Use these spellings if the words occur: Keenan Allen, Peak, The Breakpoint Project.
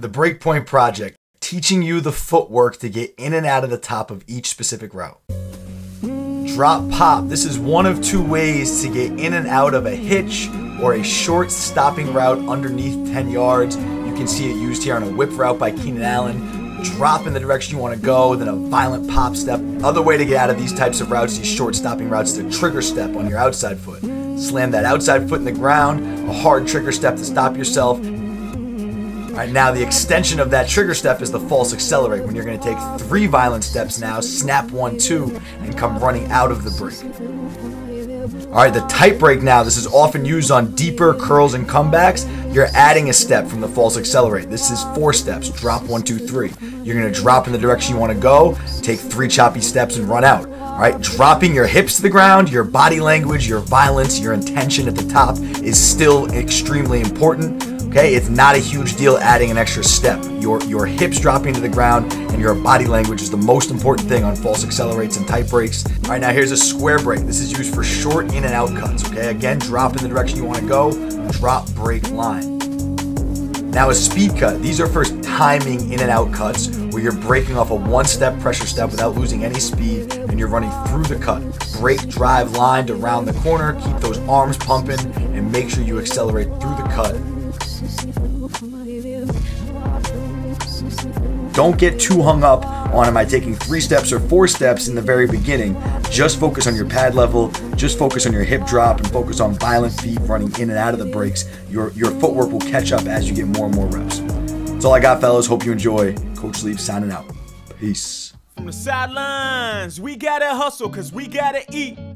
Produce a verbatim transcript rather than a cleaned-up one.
The Breakpoint Project, teaching you the footwork to get in and out of the top of each specific route. Drop pop. This is one of two ways to get in and out of a hitch or a short stopping route underneath ten yards. You can see it used here on a whip route by Keenan Allen. Drop in the direction you want to go, then a violent pop step. Other way to get out of these types of routes, these short stopping routes, is a trigger step on your outside foot. Slam that outside foot in the ground, a hard trigger step to stop yourself. All right, now the extension of that trigger step is the false accelerate, when you're going to take three violent steps now, snap one, two, and come running out of the brake. All right, the tight brake now, this is often used on deeper curls and comebacks. You're adding a step from the false accelerate. This is four steps, drop one, two, three. You're going to drop in the direction you want to go, take three choppy steps and run out. All right, dropping your hips to the ground, your body language, your violence, your intention at the top is still extremely important. Okay, it's not a huge deal adding an extra step. Your, your hips dropping to the ground and your body language is the most important thing on false accelerates and tight brakes. All right, now here's a square brake. This is used for short in and out cuts, okay? Again, drop in the direction you wanna go, drop brake line. Now a speed cut. These are for timing in and out cuts where you're braking off a one-step pressure step without losing any speed and you're running through the cut. Brake drive lined around the corner, keep those arms pumping and make sure you accelerate through the cut. Don't get too hung up on am I taking three steps or four steps in the very beginning. Just focus on your pad level, just focus on your hip drop, and focus on violent feet running in and out of the brakes. Your, your footwork will catch up as you get more and more reps. That's all I got, fellas. Hope you enjoy. Coach Leaf signing out. Peace. From the sidelines, we gotta hustle because we gotta eat.